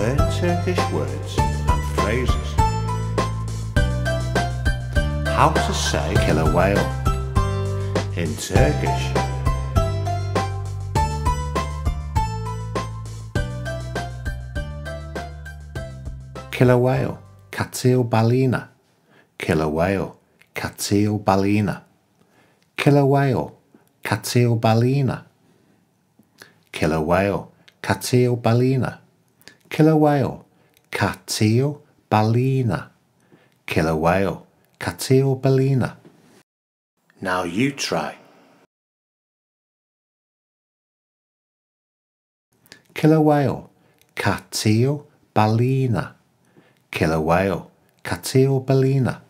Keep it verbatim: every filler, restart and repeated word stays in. their Turkish words and phrases. How to say killer whale in Turkish. Killer whale, katil balina. Killer whale, katil balina. Killer whale, katil balina. Killer whale, katil balina. Killer whale, katil balina. Killer whale, katil balina. Now you try. Killer whale, katil balina. Killer whale, katil balina.